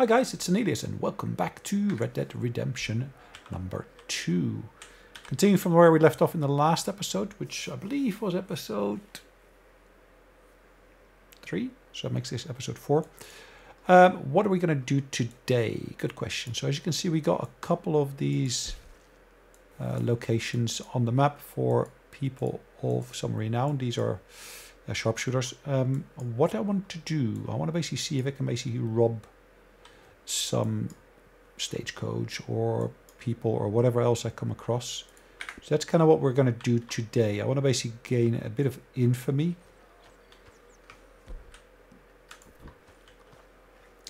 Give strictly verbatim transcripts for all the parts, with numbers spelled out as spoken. Hi guys, it's Sonelias and welcome back to Red Dead Redemption number two. Continuing from where we left off in the last episode, which I believe was episode three, so that makes this episode four. Um, what are we going to do today? Good question. So as you can see, we got a couple of these uh, locations on the map for people of some renown. These are uh, sharpshooters. Um, what I want to do, I want to basically see if I can basically rob some stagecoach or people or whatever else I come across. So that's kind of what we're going to do today. I want to basically gain a bit of infamy.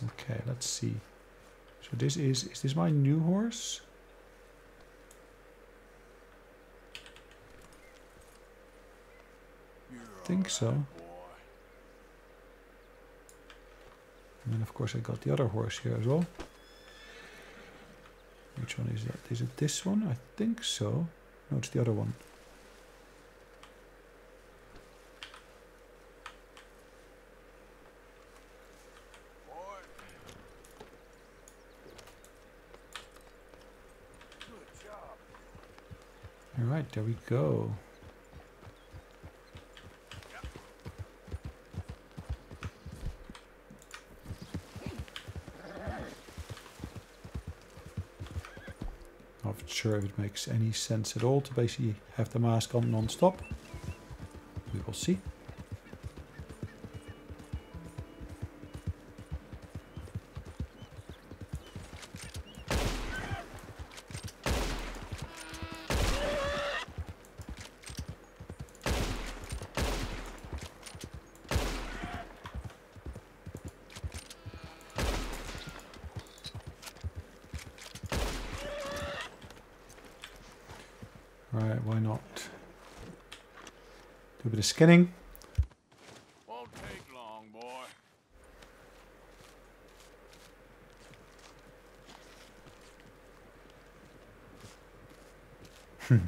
Okay, let's see. So this is, is this my new horse? I think so. And then of course I got the other horse here as well. Which one is that? Is it this one? I think so. No, it's the other one. All right, there we go. Sure if it makes any sense at all to basically have the mask on non-stop. We will see. Right, why not? Do a bit of skinning. Won't take long, boy. Hmm.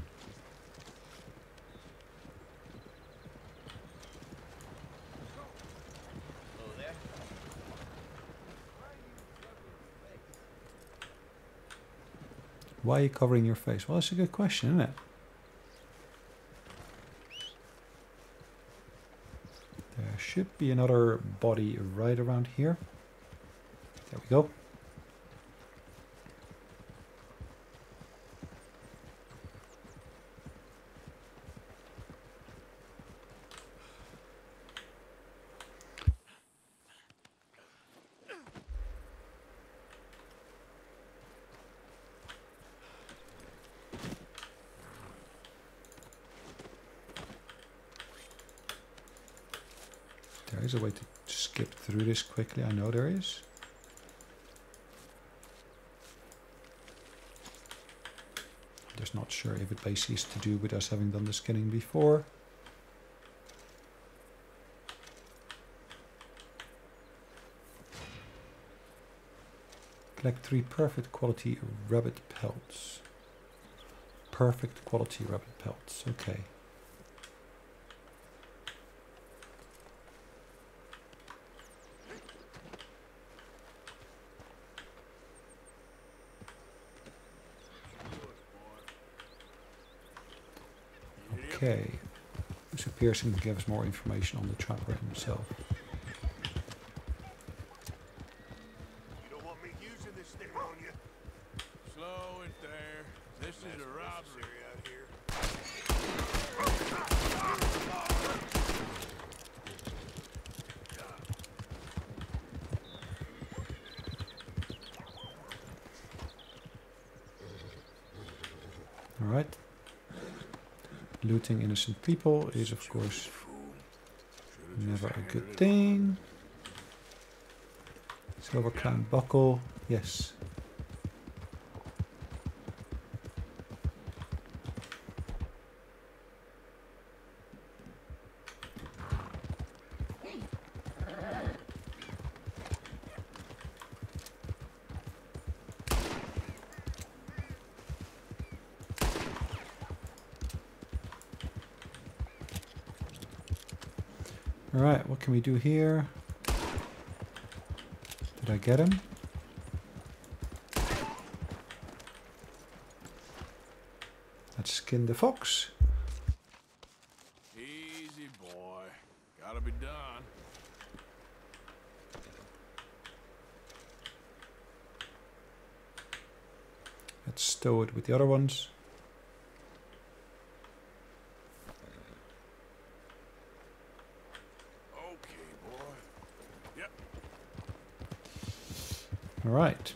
Why are you covering your face? Well, that's a good question, isn't it? Should be another body right around here. There we go. There is a way to skip through this quickly, I know there is. I'm just not sure if it basically is to do with us having done the skinning before. Collect three perfect quality rabbit pelts. Perfect quality rabbit pelts, okay. Okay, so Pearson can give us more information on the trapper himself. You don't want me using this thing on you. Slow it there. This is a robbery out here. All right. Looting innocent people is, of course, never a good thing. Silver crown buckle, yes. All right, what can we do here? Did I get him? Let's skin the fox. Easy boy. Gotta be done. Let's stow it with the other ones. Alright,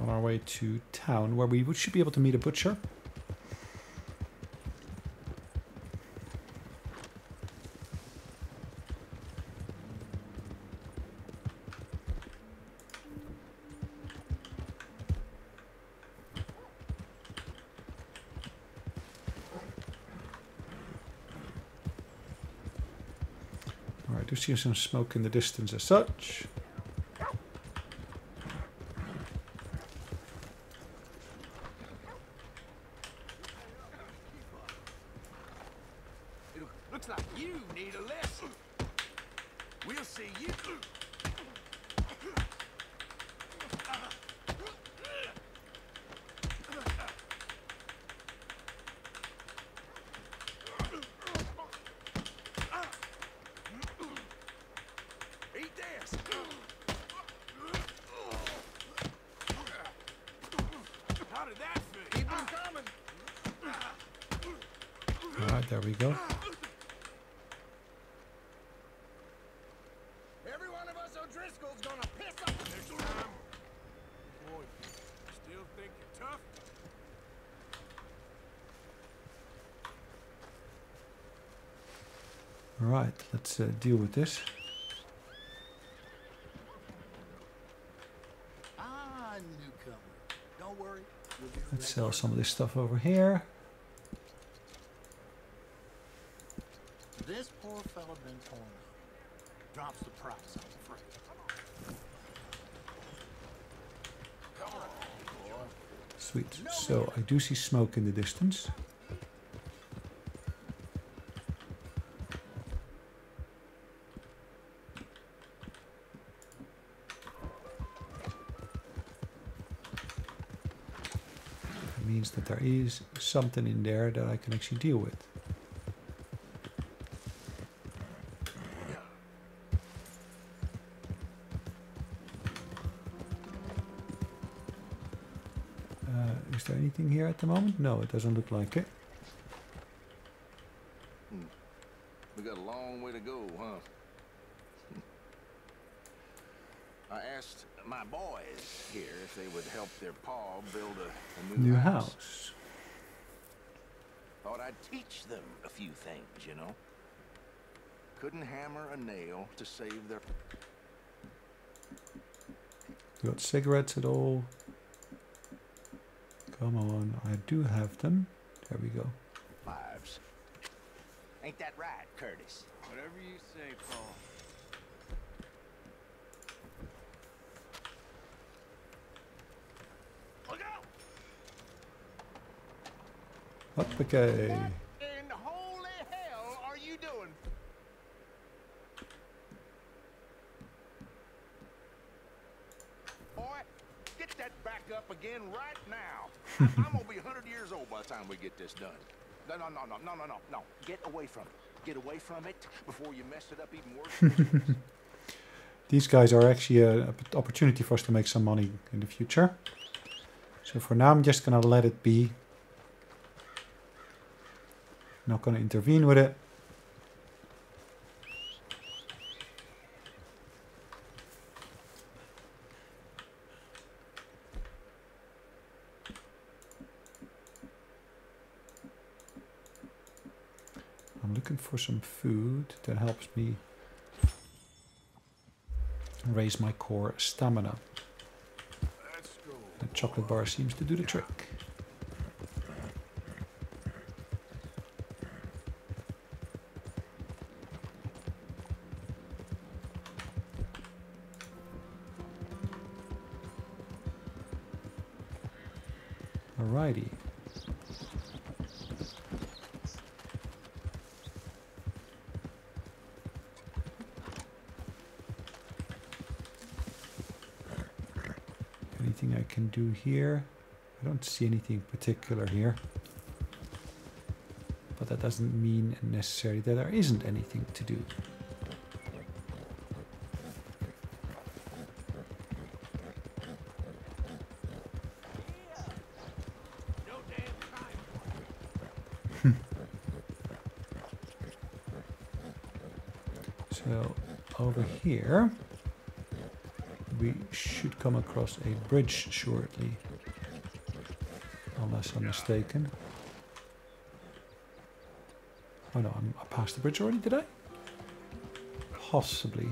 on our way to town, where we should be able to meet a butcher. Alright, I do see some smoke in the distance as such. There we go. Every one of us O'Driscoll's gonna piss up. Boy, still think you're tough? All right, let's uh, deal with this. Ah, newcomer. Don't worry. We'll do let's sell some of this stuff over here. Drops the price, I'm afraid. Sweet. So I do see smoke in the distance. That means that there is something in there that I can actually deal with. Is there anything here at the moment? No, it doesn't look like it. We got a long way to go, huh? I asked my boys here if they would help their pa build a, a new, new house. house. Thought I'd teach them a few things, you know. Couldn't hammer a nail to save their... You got cigarettes at all? Come on, I do have them. There we go. Lives. Ain't that right, Curtis? Whatever you say, Paul. Look out! Up, okay. What in holy hell are you doing? Boy, get that back up again right now. I'm gonna be a hundred years old by the time we get this done. No, no, no, no, no, no, no, no. Get away from it. Get away from it before you mess it up even worse. These guys are actually an opportunity for us to make some money in the future. So for now, I'm just gonna let it be. Not gonna intervene with it. For some food that helps me raise my core stamina. The chocolate bar seems to do the trick. Alrighty. I can do here. I don't see anything particular here. But that doesn't mean necessarily that there isn't anything to do. So over here we should come across a bridge shortly, unless I'm mistaken. Oh no, I'm, I passed the bridge already, did I? Possibly.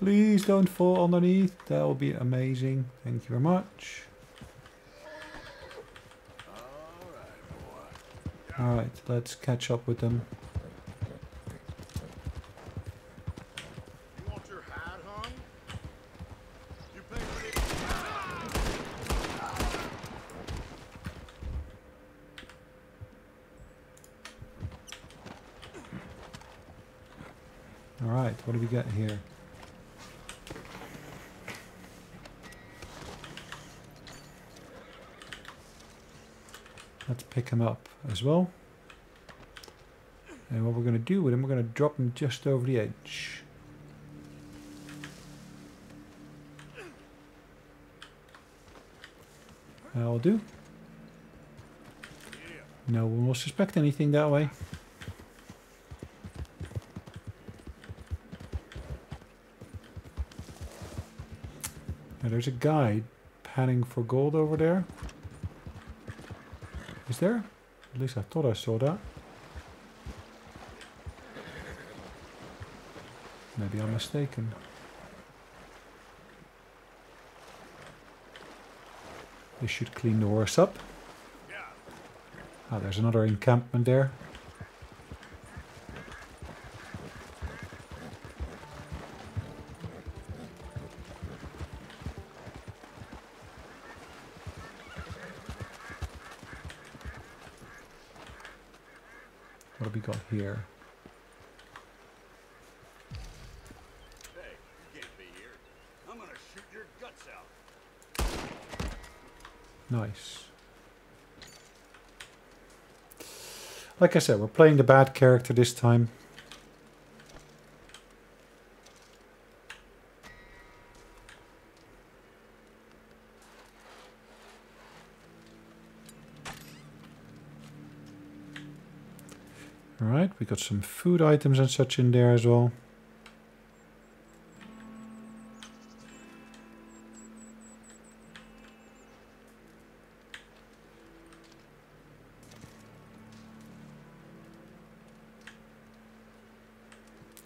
Please don't fall underneath. That will be amazing. Thank you very much. All right, let's catch up with them. All right, what do we got here? Let's pick him up as well. And what we're going to do with him, we're going to drop him just over the edge. That'll do. No one will suspect anything that way. Now there's a guy panning for gold over there. Is there? At least I thought I saw that. Maybe I'm mistaken. They should clean the horse up. Ah, there's another encampment there. What have we got here? Hey, you can't be here. I'm gonna shoot your guts out. Nice. Like I said, we're playing the bad character this time. Alright, we got some food items and such in there as well.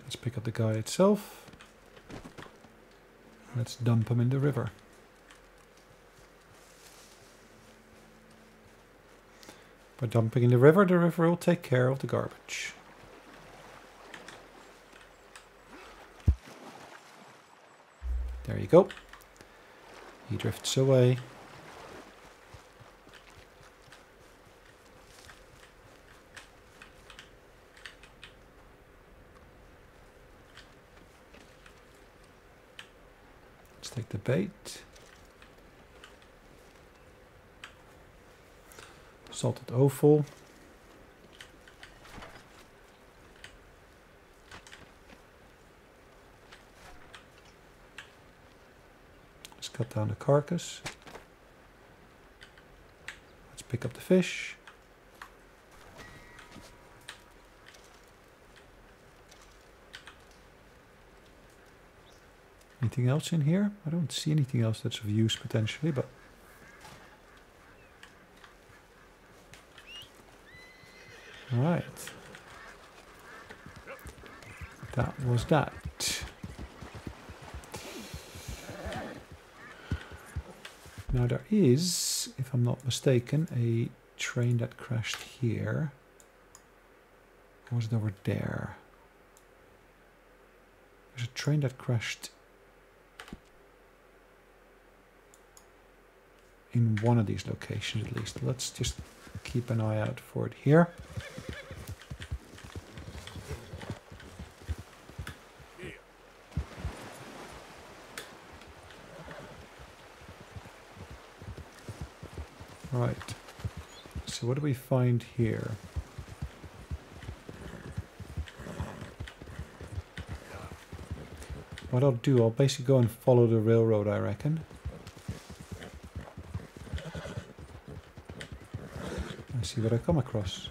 Let's pick up the guy itself. Let's dump him in the river. By dumping in the river, the river will take care of the garbage. There you go. He drifts away. Let's take the bait. Salted offal. Let's cut down the carcass. Let's pick up the fish. Anything else in here? I don't see anything else that's of use potentially, but Right. That was that. Now there is, if I'm not mistaken, a train that crashed here. Or was it over there? There's a train that crashed in one of these locations at least. Let's just keep an eye out for it here. Right, so what do we find here? What I'll do, I'll basically go and follow the railroad, I reckon. And see what I come across.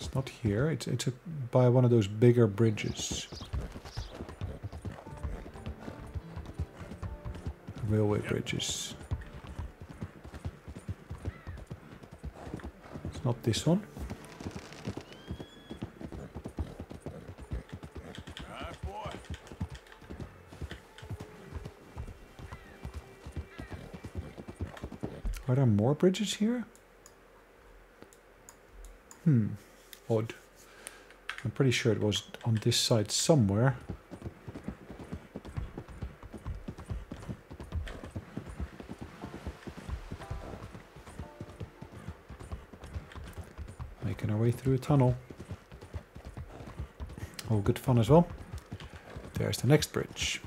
It's not here, it's, it's a, by one of those bigger bridges. Railway bridges. Not this one. Ah, boy. Are there more bridges here? Hmm. Odd. I'm pretty sure it was on this side somewhere. Through a tunnel. All good fun as well. There's the next bridge.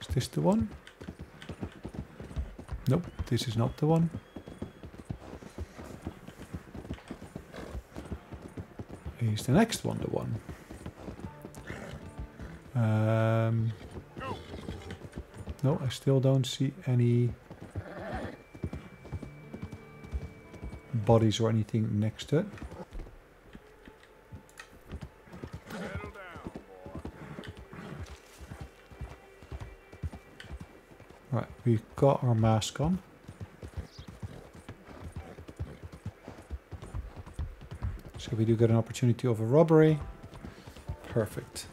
Is this the one? Nope, this is not the one. Is the next one the one? Um, no, I still don't see any bodies or anything next to it. Right, we've got our mask on. So we do get an opportunity of a robbery. Perfect.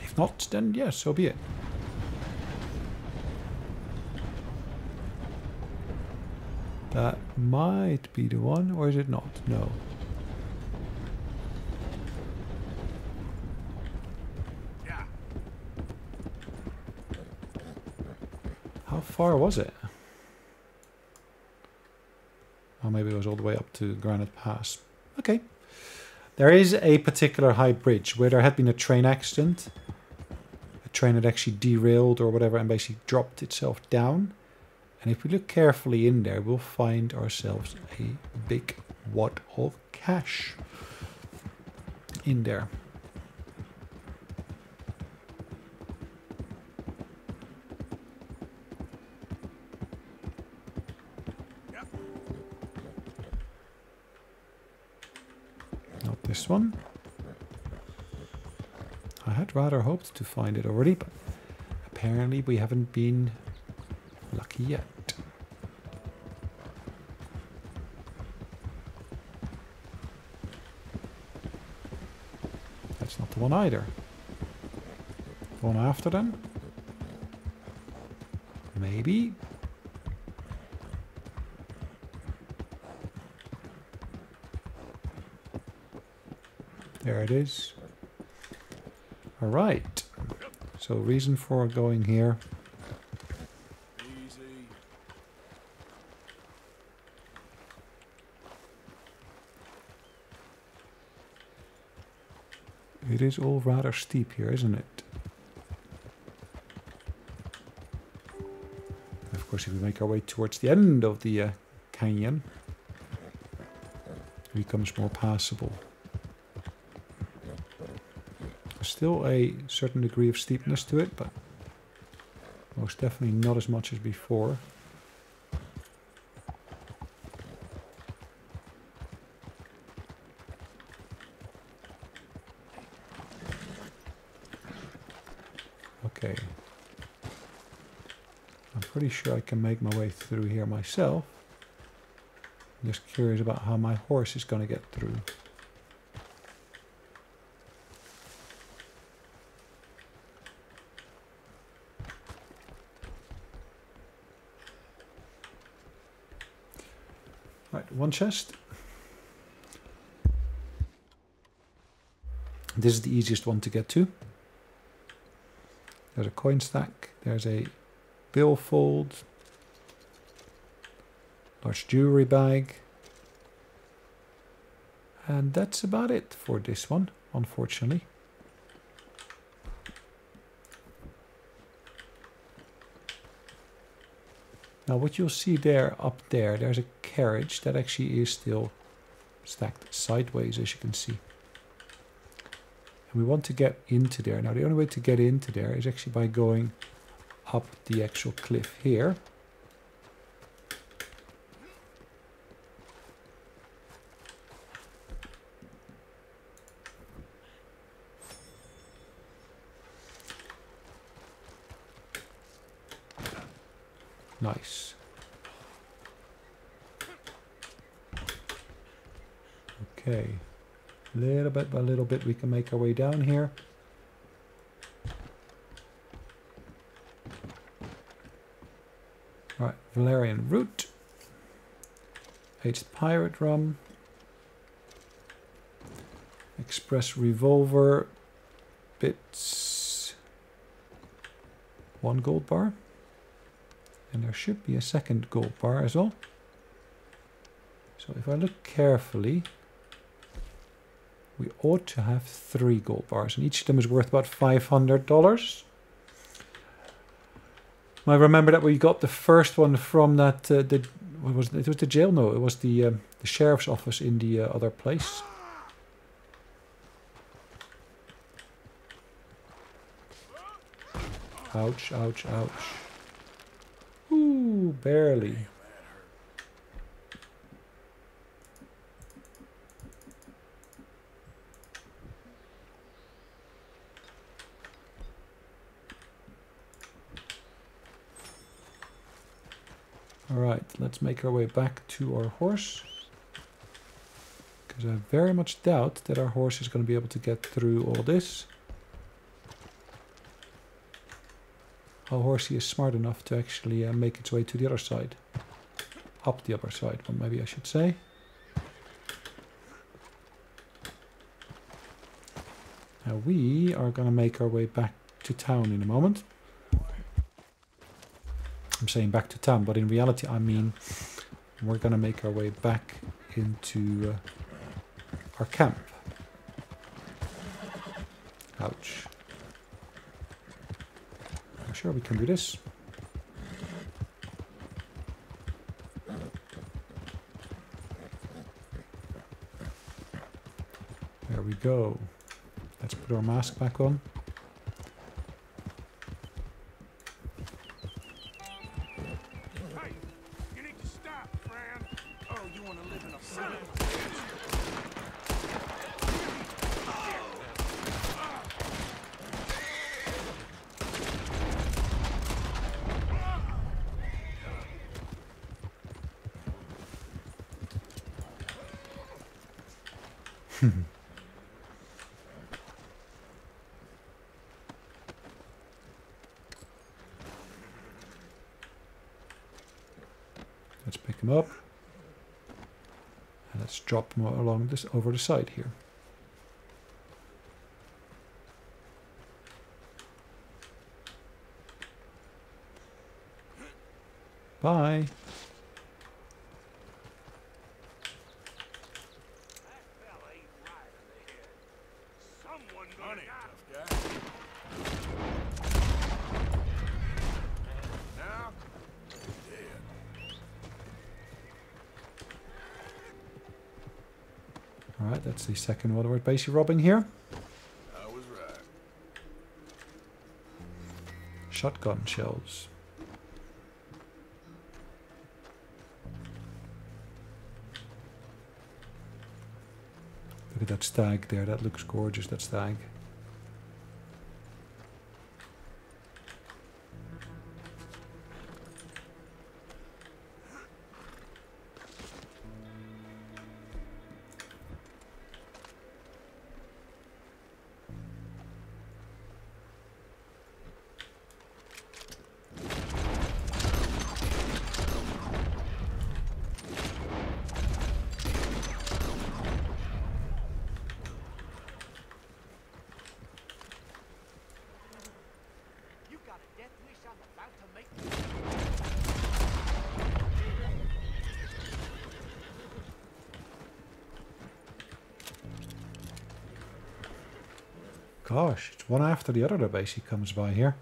If not, then yes, yeah, so be it. That might be the one, or is it not? No. Yeah. How far was it? Oh, maybe it was all the way up to Granite Pass. Okay. There is a particular high bridge where there had been a train accident. A train had actually derailed or whatever and basically dropped itself down. And if we look carefully in there, we'll find ourselves a big wad of cash in there. Yep. Not this one. I had rather hoped to find it already, but apparently we haven't been lucky yet. One either. One after them? Maybe? There it is. Alright. So reason for going here. Easy. It is all rather steep here, isn't it? Of course, if we make our way towards the end of the uh, canyon, it becomes more passable. Still a certain degree of steepness to it, but most definitely not as much as before. pretty sure I can make my way through here myself. I'm just curious about how my horse is going to get through. Right, one chest. This is the easiest one to get to. There's a coin stack, there's a billfold, large jewelry bag, and that's about it for this one, unfortunately. Now what you'll see there, up there, there's a carriage that actually is still stacked sideways, as you can see. We want to get into there. Now the only way to get into there is actually by going up the actual cliff here. Nice. Okay. Little bit by little bit we can make our way down here. Right, Valerian root, aged pirate rum, express revolver bits, one gold bar, and there should be a second gold bar as well. So if I look carefully, we ought to have three gold bars, and each of them is worth about five hundred dollars. I remember that we got the first one from that, uh, the, what was it? It was the jail? No, it was the, um, the sheriff's office in the uh, other place. Ouch, ouch, ouch. Ooh, barely. Alright, let's make our way back to our horse, because I very much doubt that our horse is going to be able to get through all this. Our horsey is smart enough to actually uh, make its way to the other side. Up the other side, well, maybe I should say. Now we are going to make our way back to town in a moment. I'm saying back to town, but in reality I mean we're gonna make our way back into uh, our camp. Ouch. I'm sure we can do this. There we go. Let's put our mask back on. Let's pick him up, and let's drop him along this over the side here. Bye. The second one we're basically robbing here. I was right. Shotgun shells. Look at that stag there. That looks gorgeous, that stag. Gosh, it's one after the other device he comes by here.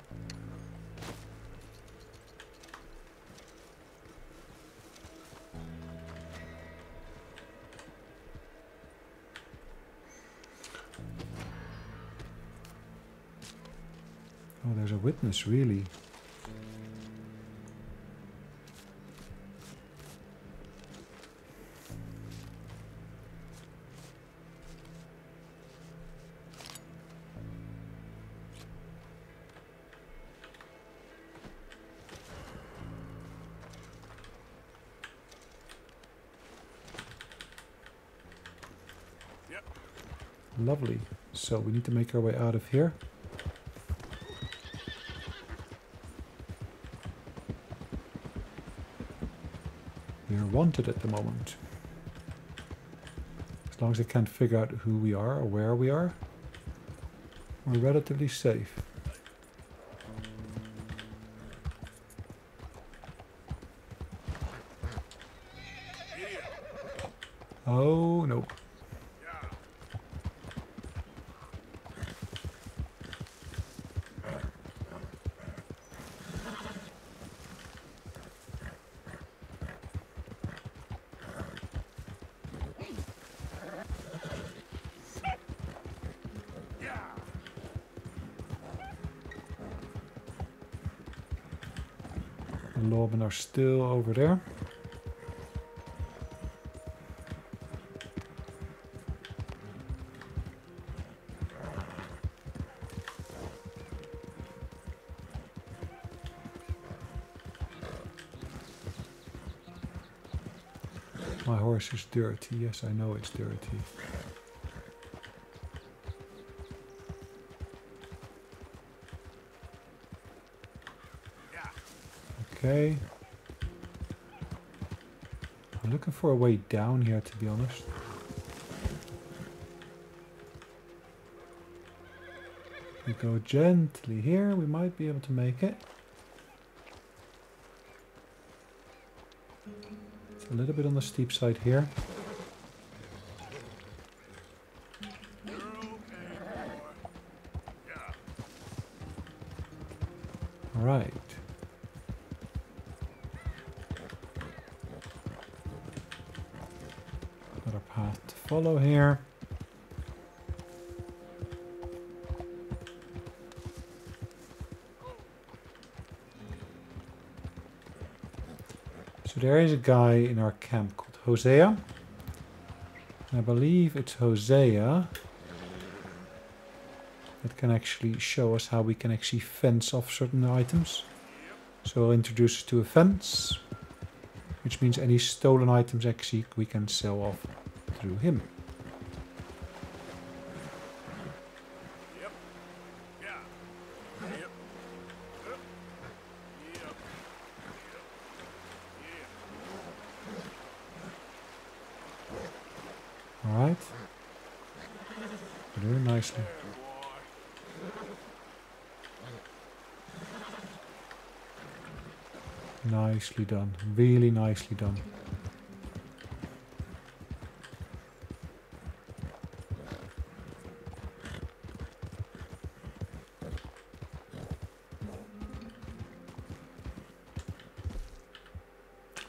Oh, there's a witness, really. Lovely. So we need to make our way out of here. We are wanted at the moment. As long as they can't figure out who we are or where we are, we're relatively safe. Oh no. Lawmen are still over there. My horse is dirty. Yes, I know it's dirty. Okay. I'm looking for a way down here, to be honest. We go gently here, we might be able to make it. It's a little bit on the steep side here. Follow here. So there is a guy in our camp called Hosea. And I believe it's Hosea that can actually show us how we can actually fence off certain items. So it'll introduce us to a fence, which means any stolen items actually we can sell off through him. Yep. Yeah. Yep. Yep. Yep. Yep. Yep. All right. Very nicely. Nicely done. Really nicely done.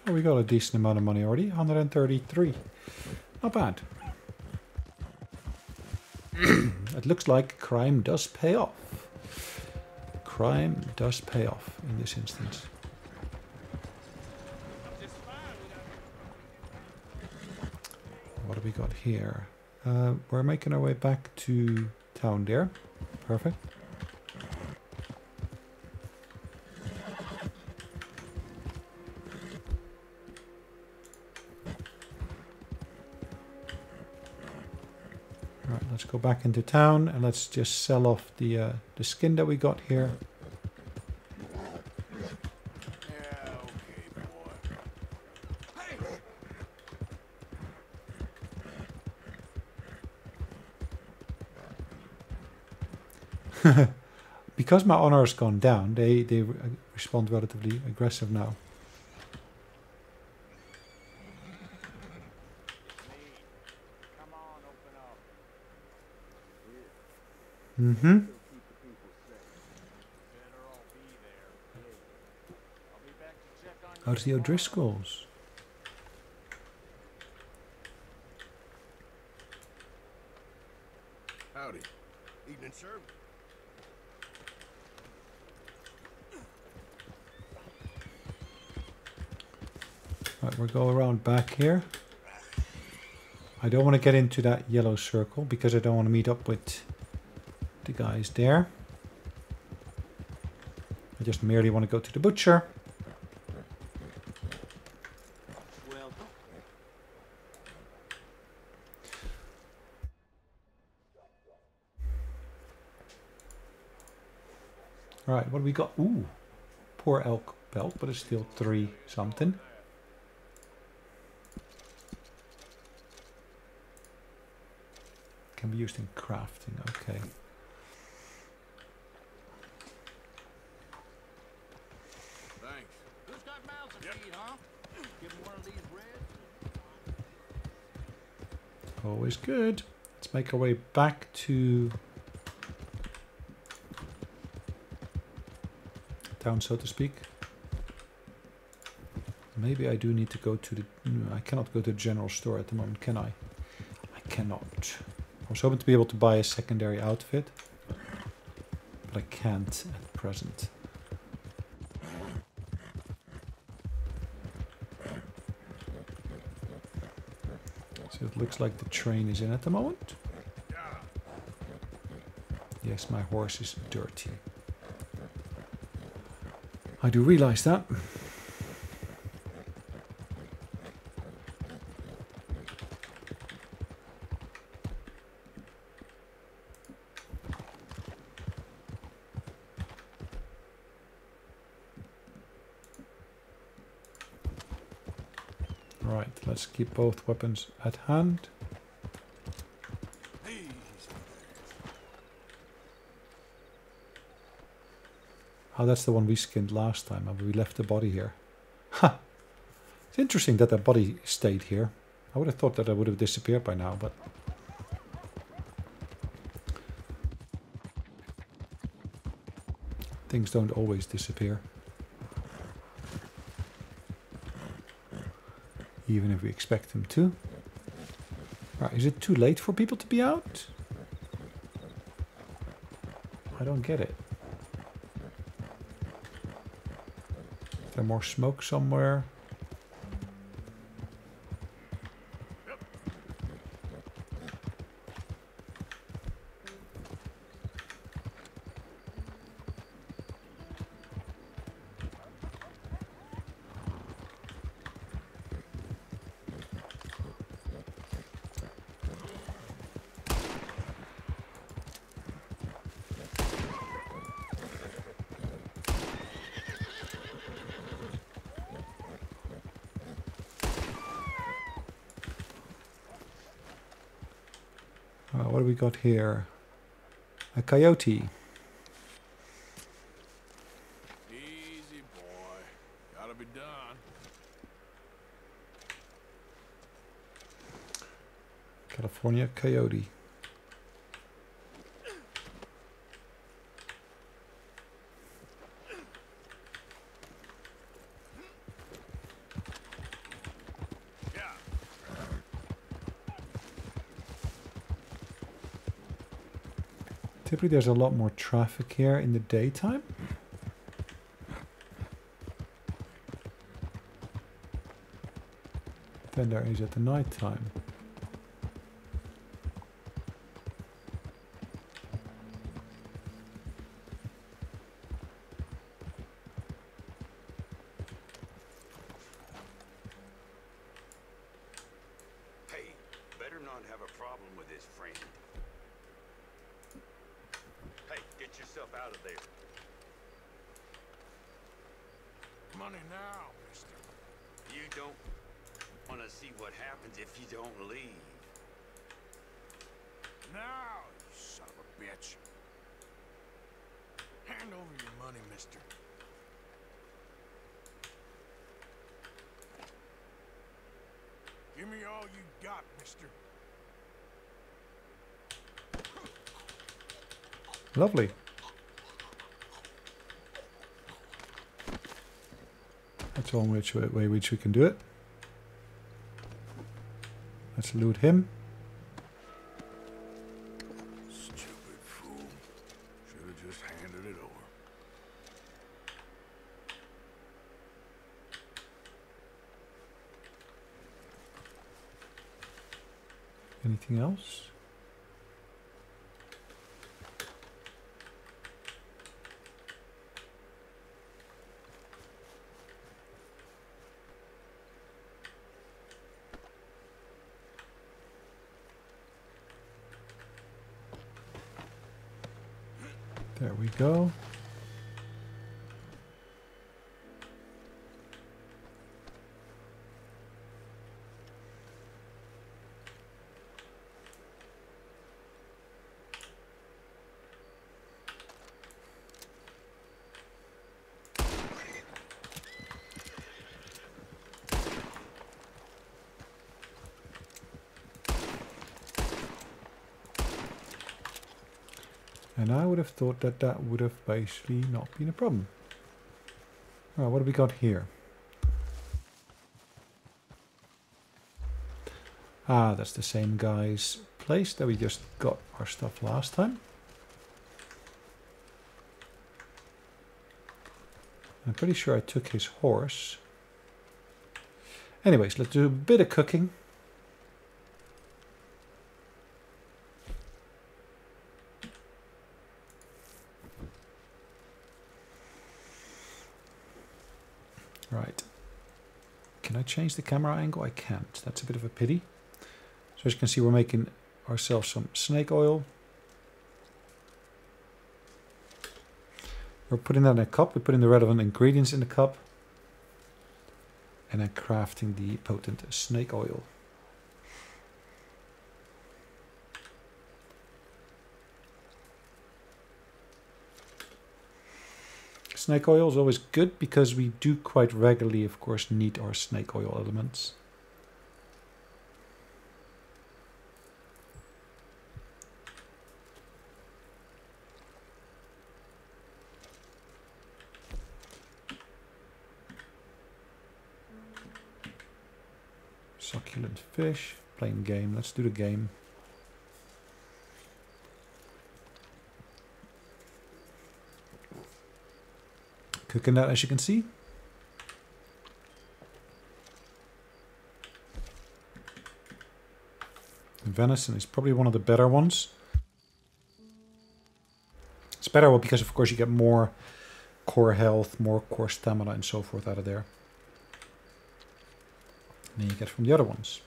We got a decent amount of money already, one hundred thirty-three. Not bad. It looks like crime does pay off. Crime does pay off in this instance. What have we got here? Uh, we're making our way back to town there. Perfect. Go back into town and let's just sell off the uh, the skin that we got here. Yeah, okay, boy. Hey. Because my honor has gone down, they they respond relatively aggressive now. Mm-hmm. Out to the O'Driscolls. Howdy. Evening, sir. Right, we'll go around back here. I don't want to get into that yellow circle because I don't want to meet up with the guys there. I just merely want to go to the butcher. Alright, what do we got? Ooh, poor elk belt, but it's still three something. Can be used in crafting, okay. Thanks. Who's got mouths to feed, huh? Give him one of these red. Always good. Let's make our way back to town, so to speak. Maybe I do need to go to the... No, I cannot go to the general store at the moment, can I? I cannot. I was hoping to be able to buy a secondary outfit, but I can't at present. So it looks like the train is in at the moment. Yes, my horse is dirty. I do realize that. Right, let's keep both weapons at hand. Oh, that's the one we skinned last time, and we left the body here. Ha! It's interesting that that body stayed here. I would have thought that it would have disappeared by now, but... things don't always disappear. Even if we expect them to. Right, is it too late for people to be out? I don't get it. There more smoke somewhere. Yep. What do we got here? A coyote. Easy boy. Gotta be done. California coyote. Typically there's a lot more traffic here in the daytime. Than there is at the nighttime. Hey, better not have a problem with his friend. Hey, get yourself out of there. Money now, mister. You don't want to see what happens if you don't leave. Now, you son of a bitch. Hand over your money, mister. Give me all you got, mister. Lovely. That's one way which we can do it. Let's loot him. Stupid fool. Should have just handed it over. Anything else? There we go. And I would have thought that that would have basically not been a problem. Alright, what have we got here? Ah, that's the same guy's place that we just got our stuff last time. I'm pretty sure I took his horse. Anyways, let's do a bit of cooking. Right. Can I change the camera angle? I can't. That's a bit of a pity. So as you can see, we're making ourselves some snake oil. We're putting that in a cup. We're putting the relevant ingredients in the cup. And then crafting the potent snake oil. Snake oil is always good because we do quite regularly, of course, need our snake oil elements. Succulent fish, playing game. Let's do the game. Cooking that, as you can see. Venison is probably one of the better ones. It's better well, because, of course, you get more core health, more core stamina, and so forth out of there. And then you get from the other ones.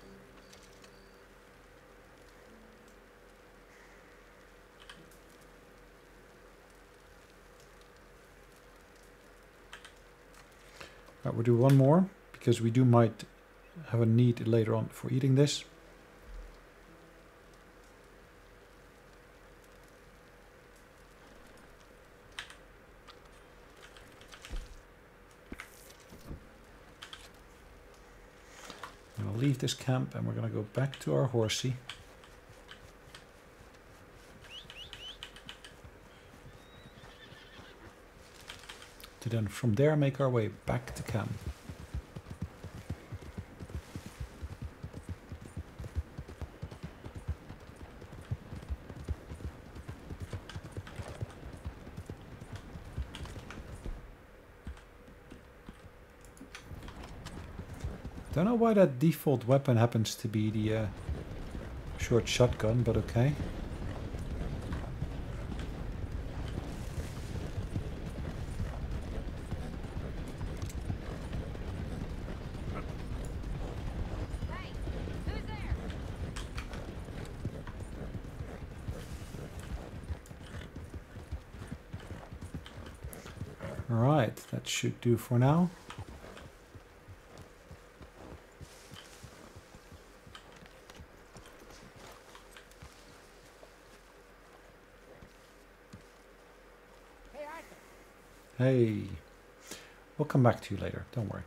We'll do one more because we do might have a need later on for eating this. I'm gonna leave this camp and we're gonna go back to our horsey. To then from there make our way back to camp. Don't know why that default weapon happens to be the uh, short shotgun, but okay. Alright, that should do for now. Hey, Arthur. Hey, we'll come back to you later, don't worry.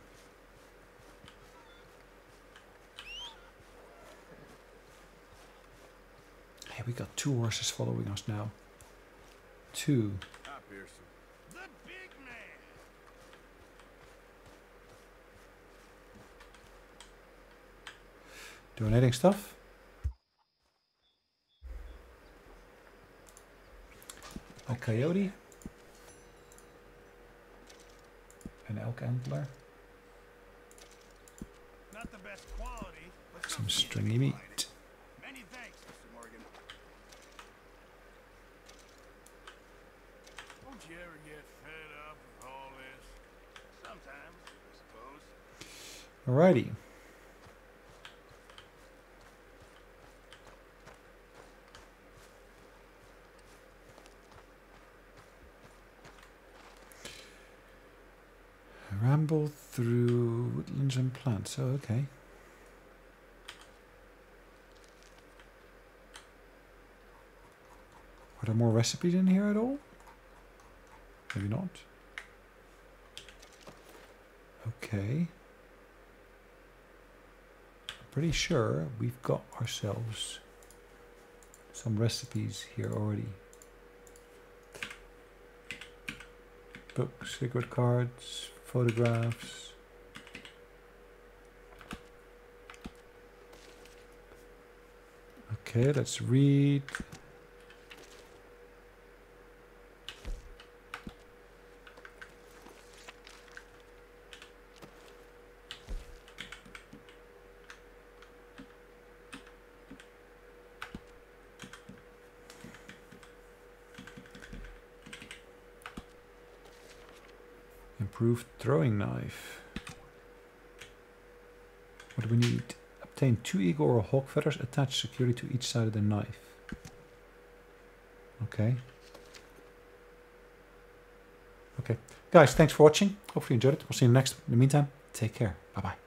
Hey, we got two horses following us now. two. Donating stuff. A coyote. An elk antler. Not the best quality, but some stringy meat. Many thanks, Mister Morgan. Don't you ever get fed up with all this? Sometimes, I suppose. Alrighty. Ramble through woodlands and plants. Oh, okay. Are there more recipes in here at all? Maybe not. Okay. I'm pretty sure we've got ourselves some recipes here already. Books, cigarette cards, photographs. Okay, let's read. Throwing knife. What do we need? Obtain two eagle or hawk feathers attached securely to each side of the knife. Okay. Okay. Guys, thanks for watching. Hopefully you enjoyed it. We'll see you next. In the meantime, take care. Bye-bye.